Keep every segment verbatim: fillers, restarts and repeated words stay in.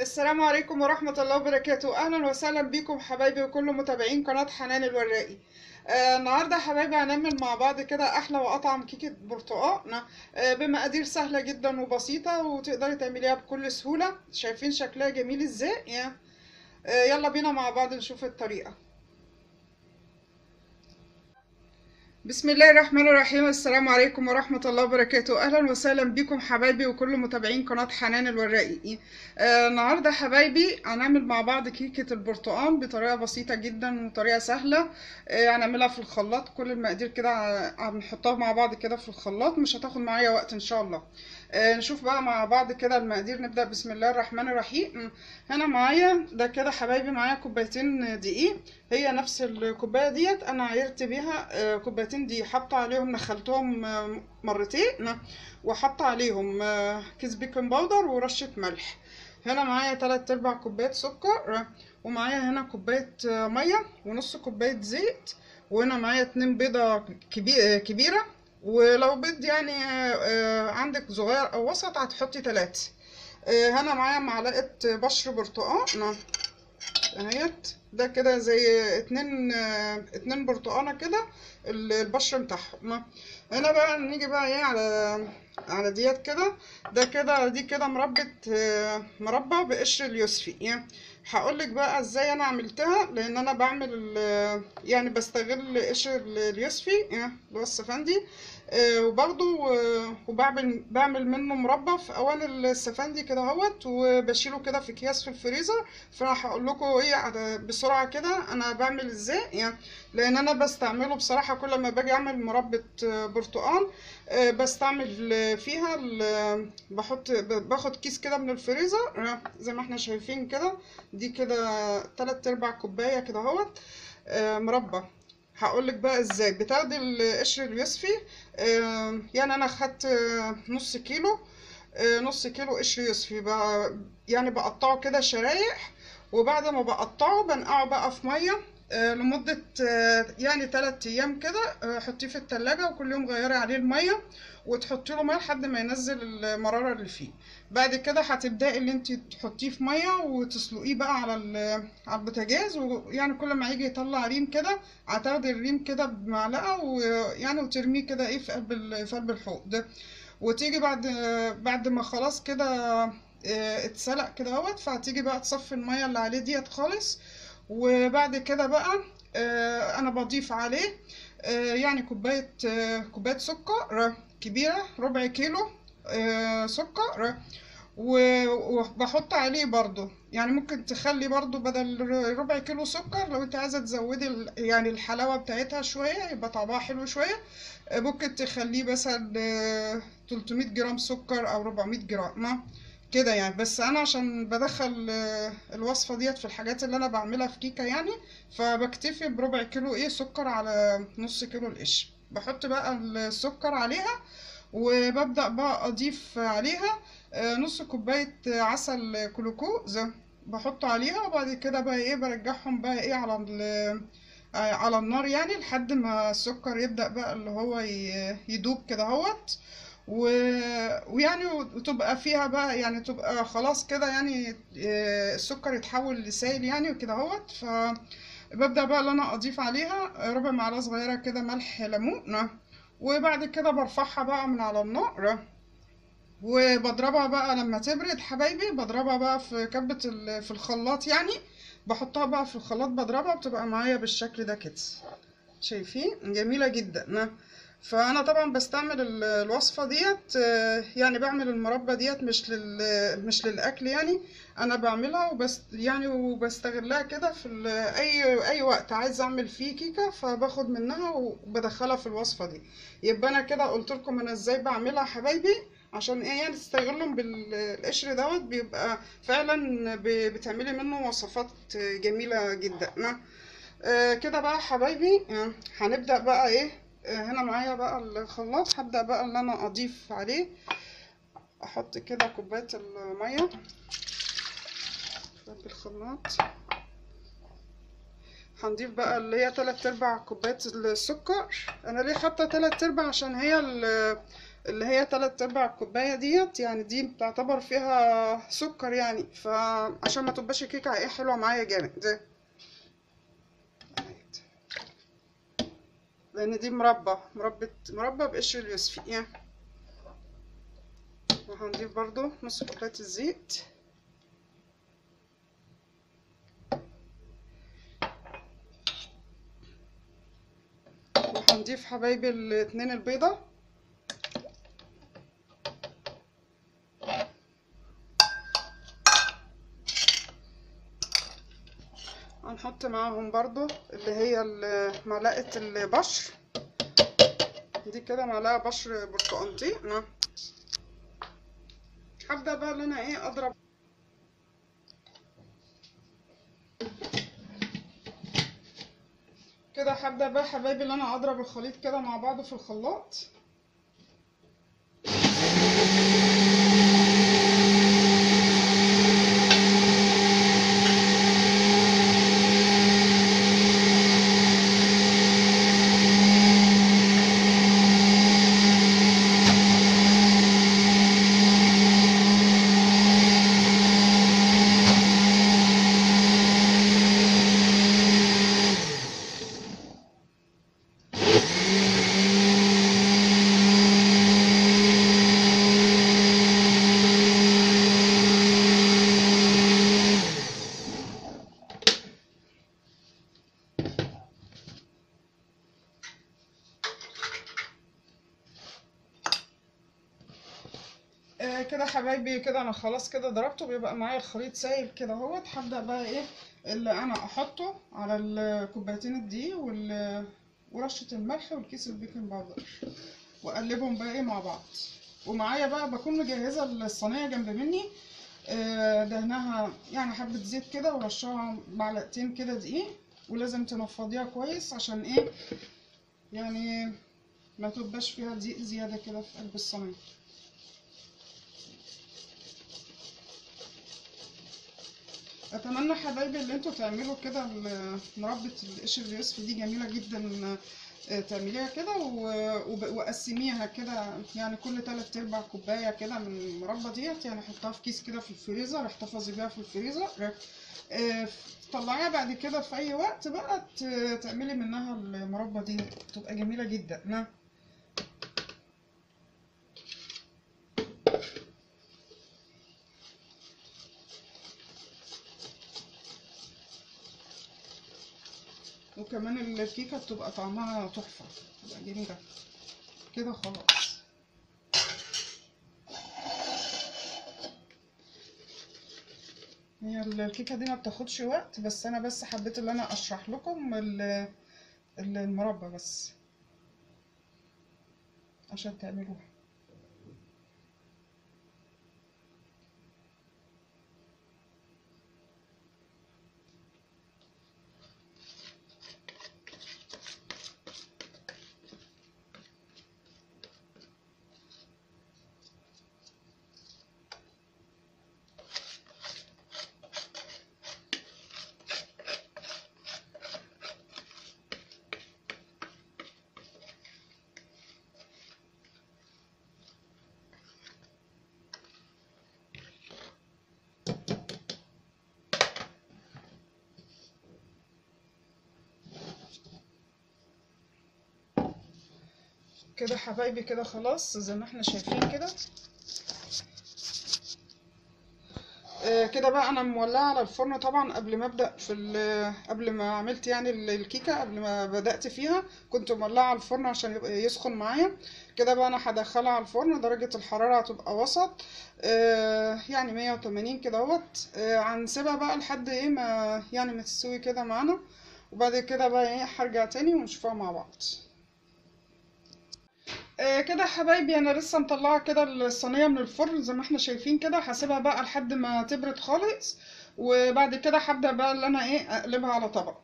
السلام عليكم ورحمة الله وبركاته. أهلا وسهلا بكم حبايبي وكل متابعين قناة حنان الوراقي. آه النهارده يا حبايبي هنعمل مع بعض كده أحلى وأطعم كيكة برتقال آه بمقادير سهلة جدا وبسيطة وتقدري تعمليها بكل سهولة. شايفين شكلها جميل ازاي؟ آه يلا بينا مع بعض نشوف الطريقة. بسم الله الرحمن الرحيم. السلام عليكم ورحمة الله وبركاته. أهلا وسهلا بكم حبايبي وكل متابعين قناة حنان الوراقي. آه النهارده حبايبي هنعمل مع بعض كيكة البرتقال بطريقة بسيطة جدا وطريقة سهلة. آه هنعملها في الخلاط، كل المقادير كده هنحطها مع بعض كده في الخلاط، مش هتاخد معايا وقت إن شاء الله. آه نشوف بقى مع بعض كده المقادير. نبدأ بسم الله الرحمن الرحيم. هنا معايا ده كده حبايبي، معايا كوبايتين دقيق، هي نفس الكوباية ديت أنا عيرت بيها آه كوبايتين دي، حاطه عليهم نخلتهم مرتين وحاطه عليهم كيس بيكنج باودر ورشه ملح. هنا معايا تلات ارباع كوبايه سكر، ومعايا هنا كوبايه ميه ونص كوبايه زيت، وهنا معايا اتنين بيضه كبيره، ولو بيض يعني عندك صغير او وسط هتحطي تلاتة. هنا معايا معلقه بشر برتقال اهيت، ده كده زي اتنين اتنين برتقانه كده البشر بتاعهم. هنا بقى نيجي بقى ايه على على ديت كده، ده كده دي كده مربة مربى بقشر اليوسفي. هقولك بقى ازاي انا عملتها، لان انا بعمل يعني بستغل قشر اليوسفي اللي هو السفندي، وبرضو وبعمل بعمل منه مربى في اوان السفندي كده اهوت، وبشيله كده في اكياس في الفريزر. فانا هقولكوا ايه بسرعه كده انا بعمل ازاي، لان انا بستعمله بصراحه كل ما باجي اعمل مربى برتقال بستعمل فيها، بحط باخد كيس كده من الفريزر زي ما احنا شايفين كده، دي كده تلات ارباع كوبايه كده اهوت مربى. هقولك بقى ازاي بتاخدي القشر اليوسفي. يعني انا خدت نص كيلو نص كيلو قشر يوسفي بقى، يعني بقطعه كده شرايح، وبعد ما بقطعه بنقعه بقى في ميه لمده يعني تلات ايام كده، حطيه في التلاجة وكل يوم غيري عليه الميه وتحطي له ميه لحد ما ينزل المراره اللي فيه. بعد كده هتبداي اللي انت تحطيه في ميه وتسلقيه بقى على على البوتاجاز، ويعني كل ما يجي يطلع ريم كده هتاخدي الريم كده بمعلقه ويعني وترميه كده ايه في قلب في قلب الحوض. وتيجي بعد بعد ما خلاص كده اتسلق كده اهوت، فهتيجي بقى تصفي الميه اللي عليه ديت خالص. وبعد كده بقى آه انا بضيف عليه آه يعني كوبايه آه كوبايه سكر كبيره، ربع كيلو آه سكر، وبحط عليه برضو يعني ممكن تخلي برضو بدل ربع كيلو سكر لو انت عايزه تزودي يعني الحلاوه بتاعتها شويه يبقى طعمها حلو شويه، آه ممكن تخليه مثلا آه تلتمية جرام سكر او أربعمية جرام كده يعني. بس انا عشان بدخل الوصفه ديت في الحاجات اللي انا بعملها في كيكه يعني، فبكتفي بربع كيلو ايه سكر على نص كيلو القشر. بحط بقى السكر عليها وببدا بقى اضيف عليها نص كوبايه عسل كلوكوز بحطه عليها، وبعد كده بقى ايه برجعهم بقى ايه على على النار يعني لحد ما السكر يبدا بقى اللي هو يدوب كده اهوت، ويعني وتبقى فيها بقى يعني تبقى خلاص كده يعني السكر يتحول لسائل يعني وكده اهوت. فببدا بقى ان انا اضيف عليها ربع معلقه صغيره كده ملح ليمون، وبعد كده برفعها بقى من على النار وبضربها بقى لما تبرد حبايبي، بضربها بقى في كبه في الخلاط يعني، بحطها بقى في الخلاط بضربها، بتبقى معايا بالشكل ده كده شايفين جميله جدا. فانا طبعا بستعمل الوصفه ديت يعني بعمل المربى ديت مش لل مش للاكل يعني، انا بعملها وبس يعني وبستغلها كده في اي اي وقت عايزه اعمل فيه كيكه فباخد منها وبدخلها في الوصفه دي. يبقى انا كده قلت لكم انا ازاي بعملها حبايبي، عشان ايه يعني تستغلهم بالقشر دوت، بيبقى فعلا بتعملي منه وصفات جميله جدا. كده بقى حبايبي هنبدا بقى ايه. هنا معايا بقى الخلاط، هبدأ بقى ان انا اضيف عليه، احط كده كوباية المية في الخلاط، هنضيف بقى اللي هي تلات ارباع كوباية السكر. انا ليه حاطه تلات ارباع؟ عشان هي اللي هي تلات ارباع الكوبايه ديت يعني دي بتعتبر فيها سكر يعني، فعشان ما تبقاش كيكه ايه حلوه معايا جامد ده، لان دي مربى مربى مربى بقشر اليوسفي يعني. وهنضيف برضو نص كوبايه الزيت. هنضيف حبايبي الاتنين البيضة، هنحط معاهم برضو اللي هي معلقة البشر دي كده، معلقة بشر برتقانتي. هبدأ بقى اللي انا ايه اضرب كده، هبدأ بقى حبايبي اللي انا اضرب الخليط كده مع بعضه في الخلاط. كده حبايبي كده انا خلاص كده ضربته، بيبقى معايا الخليط سايل كده اهوت. هبدا بقى ايه اللي انا احطه على الكوبايتين الدقيق ورشه الملح والكيس البيكنج باودر، واقلبهم بقى ايه مع بعض. ومعايا بقى بكون مجهزه الصينيه جنب مني، دهناها يعني حبه زيت كده ورشاها معلقتين كده دقيق، ولازم تنفضيها كويس عشان ايه يعني ما تبقاش فيها دقيق زياده كده في قلب الصينيه. اتمنى حبايبي اللي انتوا تعملوا كده مربى القشر اليوسفي دي جميله جدا، تعمليها كده وقسميها كده يعني كل تلات ارباع كوبايه كده من المربى ديت يعني، حطها في كيس كده في الفريزر، احتفظي بيها في الفريزر، طلعيها بعد كده في اي وقت بقى تعملي منها المربى دي، بتبقى جميله جدا. وكمان الكيكه بتبقى طعمها تحفه، بتبقى جميله كده. خلاص هي الكيكه دي ما بتاخدش وقت، بس انا بس حبيت ان انا اشرح لكم المربى بس عشان تعملوها. كده حبايبي كده خلاص زي ما احنا شايفين كده. آه كده بقى انا مولعه على الفرن طبعا. قبل ما ابدا في قبل ما عملت يعني الكيكه، قبل ما بدات فيها كنت مولعه على الفرن عشان يسخن معايا كده. بقى انا هدخلها على الفرن، درجه الحراره هتبقى وسط آه يعني مية وتمانين كده اهوت. هنسيبها بقى لحد ايه ما يعني ما تستوي كده معانا، وبعد كده بقى ايه هرجع تاني ونشوفها مع بعض. كده حبايبي انا لسه مطلعه كده الصينيه من الفرن زي ما احنا شايفين كده، هسيبها بقى لحد ما تبرد خالص، وبعد كده هبدا بقى اللي انا ايه اقلبها على طبق.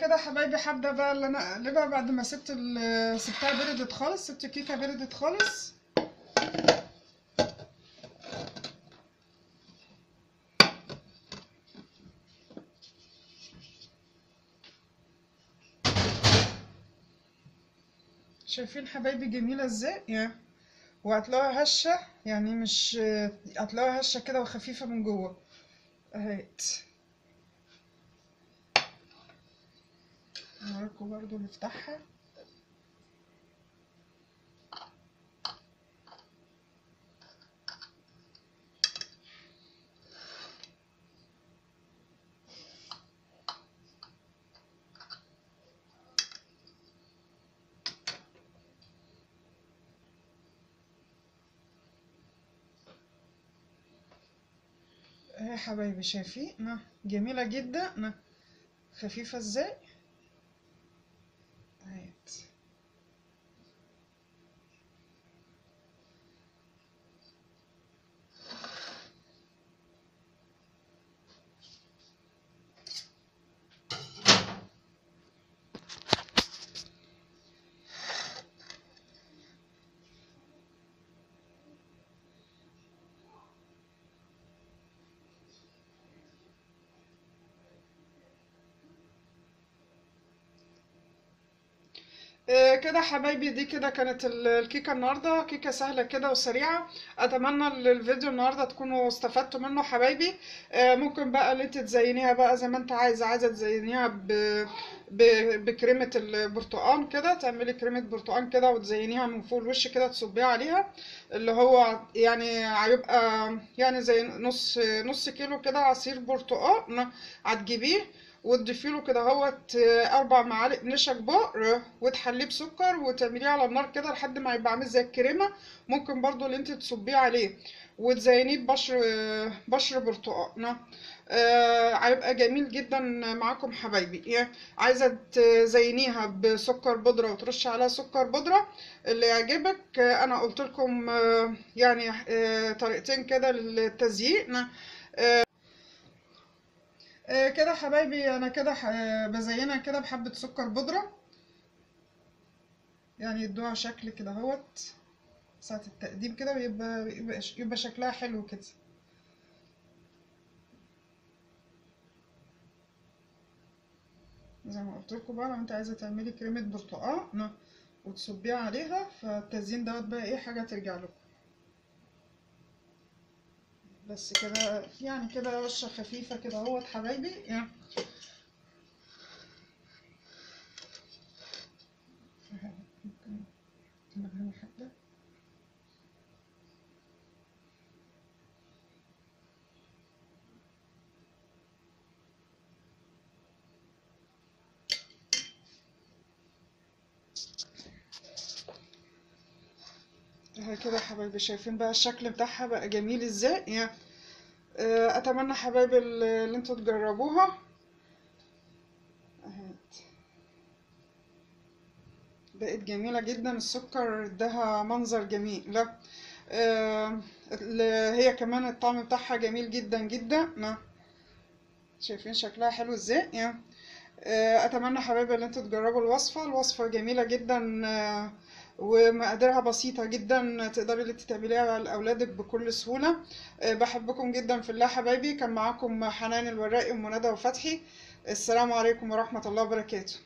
كده حبايبي هبدا بقى اللي انا اقلبها بعد ما سبت سبتها بردت خالص، سبت الكيكه بردت خالص. شايفين حبايبي جميلة ازاي يعني، وهتلاقوها هشة يعني، مش هتلاقوها هشة كده وخفيفة من جوه اهيت. المرق برضو نفتحها يا حبايبي، شايفين جميلة جدا خفيفة ازاي اهيت. كده حبايبي دي كده كانت الكيكه النهارده، كيكه سهله كده وسريعه. اتمنى الفيديو النهارده تكونوا استفدتوا منه حبايبي. ممكن بقى اللي انت تزينيها بقى زي ما انت عايزه، عايزه تزينيها ب... ب... بكريمه البرتقال كده، تعملي كريمه برتقال كده وتزينيها من فوق الوش كده، تصبيها عليها اللي هو يعني هيبقى يعني زي نص نص كيلو كده عصير برتقال هتجيبيه وتضيفيله كده اهوت اربع معالق نشا كبار وتحليه بسكر وتعمليه على النار كده لحد ما يبقى عامل زي الكريمه. ممكن برضو اللي انت تصبيه عليه وتزينيه ببشر بشر برتقال هيبقى آه جميل جدا معاكم حبايبي. عايزه تزينيها بسكر بودره وترش عليها سكر بودره اللي يعجبك. آه انا قلت لكم آه يعني آه طريقتين كده للتزيين. آه كده حبايبي انا كده بزينها كده بحبه سكر بودره يعني يدوها شكل كده اهوت ساعه التقديم كده، ويبقى يبقى شكلها حلو كده. زي ما قلت لكم بقى لو انت عايزه تعملي كريمه برتقال وتصبيها عليها، فالتزيين دوت بقى ايه حاجه ترجع لكم بس كده يعني كده رشه خفيفه كده اهوت حبايبي يعني. كده حبايبي شايفين بقى الشكل بتاعها بقى جميل ازاي يعني. اتمنى حبايبي اللي انتوا تجربوها اهات. بقت جميله جدا، السكر اداها منظر جميل. لا أه هي كمان الطعم بتاعها جميل جدا جدا. شايفين شكلها حلو ازاي يعني. اتمنى حبايبي اللي انتوا تجربوا الوصفه. الوصفه جميله جدا أه ومقاديرها بسيطة جدا، تقدري اللي تعمليها لأولادك بكل سهولة. بحبكم جدا في الله حبايبي. كان معاكم حنان الوراقي ومنادى وفتحي. السلام عليكم ورحمة الله وبركاته.